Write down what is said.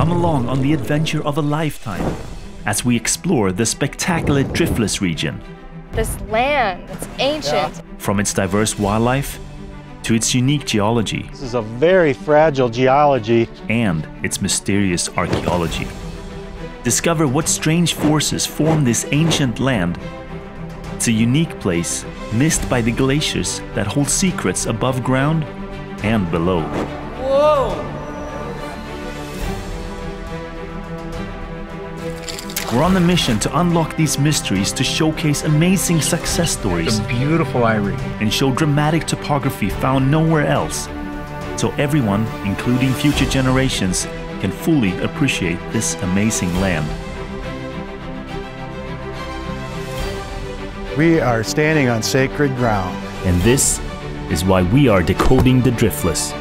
Come along on the adventure of a lifetime as we explore the spectacular Driftless region. This land, it's ancient. Yeah. From its diverse wildlife to its unique geology. This is a very fragile geology. And its mysterious archaeology. Discover what strange forces form this ancient land. It's a unique place missed by the glaciers that hold secrets above ground and below. Whoa! We're on a mission to unlock these mysteries to showcase amazing success stories. The beautiful Irene. And show dramatic topography found nowhere else. So everyone, including future generations, can fully appreciate this amazing land. We are standing on sacred ground. And this is why we are decoding the Driftless.